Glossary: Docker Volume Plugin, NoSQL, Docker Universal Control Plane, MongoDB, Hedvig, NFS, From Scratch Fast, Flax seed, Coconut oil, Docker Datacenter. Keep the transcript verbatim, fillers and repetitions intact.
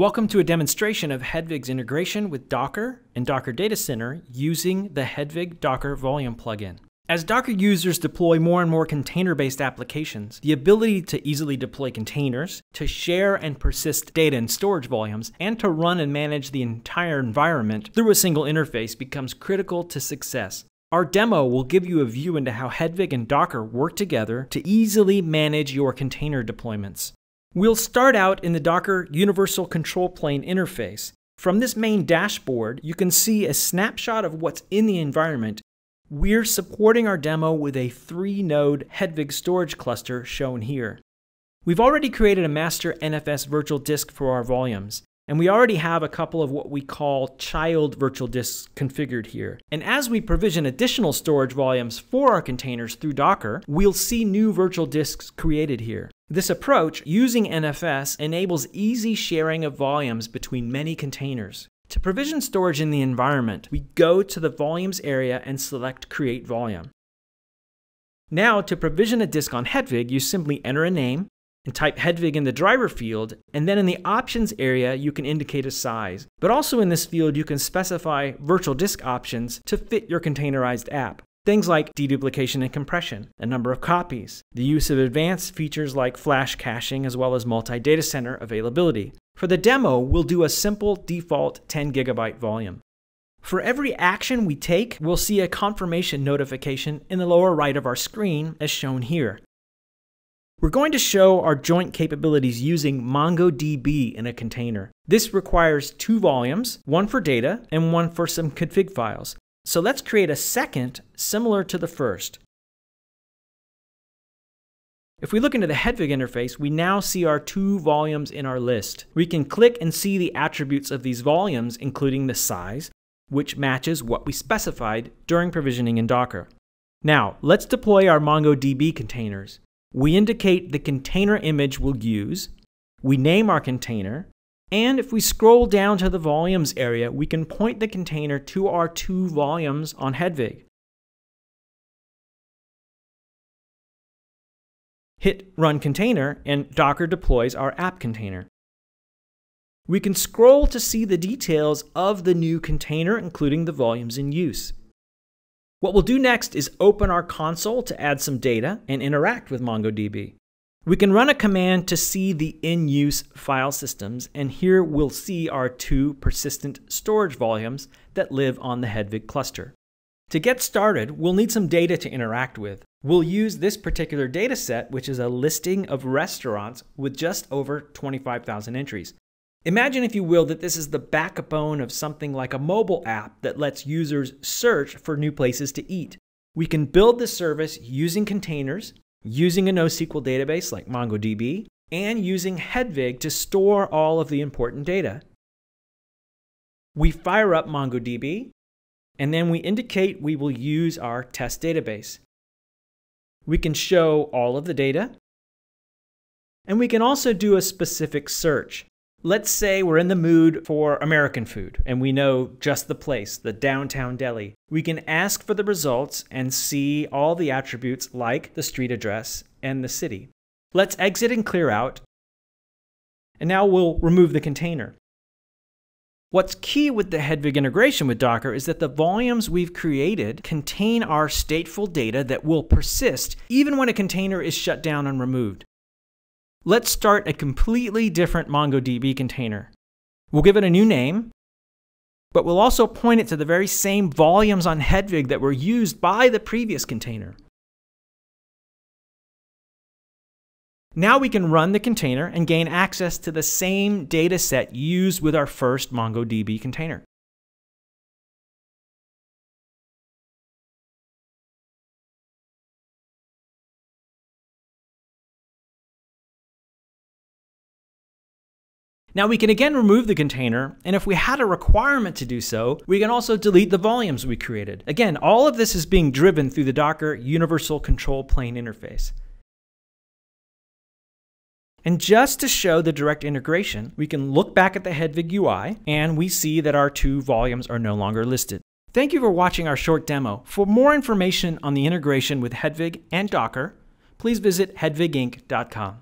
Welcome to a demonstration of Hedvig's integration with Docker and Docker Datacenter using the Hedvig Docker Volume plugin. As Docker users deploy more and more container-based applications, the ability to easily deploy containers, to share and persist data and storage volumes, and to run and manage the entire environment through a single interface becomes critical to success. Our demo will give you a view into how Hedvig and Docker work together to easily manage your container deployments. We'll start out in the Docker Universal Control Plane interface. From this main dashboard, you can see a snapshot of what's in the environment. We're supporting our demo with a three-node Hedvig storage cluster shown here. We've already created a master N F S virtual disk for our volumes, and we already have a couple of what we call child virtual disks configured here. And as we provision additional storage volumes for our containers through Docker, we'll see new virtual disks created here. This approach, using N F S, enables easy sharing of volumes between many containers. To provision storage in the environment, we go to the Volumes area and select Create Volume. Now, to provision a disk on Hedvig, you simply enter a name and type Hedvig in the driver field, and then in the Options area, you can indicate a size. But also in this field, you can specify virtual disk options to fit your containerized app. Things like deduplication and compression, a number of copies, the use of advanced features like flash caching, as well as multi-data center availability. For the demo, we'll do a simple default ten gigabyte volume. For every action we take, we'll see a confirmation notification in the lower right of our screen, as shown here. We're going to show our joint capabilities using MongoDB in a container. This requires two volumes, one for data and one for some config files. So let's create a second similar to the first. If we look into the Hedvig interface, we now see our two volumes in our list. We can click and see the attributes of these volumes, including the size, which matches what we specified during provisioning in Docker. Now, let's deploy our MongoDB containers. We indicate the container image we'll use, we name our container, and if we scroll down to the Volumes area, we can point the container to our two volumes on Hedvig. Hit Run Container, and Docker deploys our app container. We can scroll to see the details of the new container, including the volumes in use. What we'll do next is open our console to add some data and interact with MongoDB. We can run a command to see the in-use file systems, and here we'll see our two persistent storage volumes that live on the Hedvig cluster. To get started, we'll need some data to interact with. We'll use this particular data set, which is a listing of restaurants with just over twenty-five thousand entries. Imagine, if you will, that this is the backbone of something like a mobile app that lets users search for new places to eat. We can build this service using containers, using a NoSQL database like MongoDB, and using Hedvig to store all of the important data. We fire up MongoDB, and then we indicate we will use our test database. We can show all of the data, and we can also do a specific search. Let's say we're in the mood for American food, and we know just the place, the downtown deli. We can ask for the results and see all the attributes like the street address and the city. Let's exit and clear out, and now we'll remove the container. What's key with the Hedvig integration with Docker is that the volumes we've created contain our stateful data that will persist even when a container is shut down and removed. Let's start a completely different MongoDB container. We'll give it a new name, but we'll also point it to the very same volumes on Hedvig that were used by the previous container. Now we can run the container and gain access to the same data set used with our first MongoDB container. Now we can again remove the container, and if we had a requirement to do so, we can also delete the volumes we created. Again, all of this is being driven through the Docker Universal Control Plane interface. And just to show the direct integration, we can look back at the Hedvig U I, and we see that our two volumes are no longer listed. Thank you for watching our short demo. For more information on the integration with Hedvig and Docker, please visit hedvig inc dot com.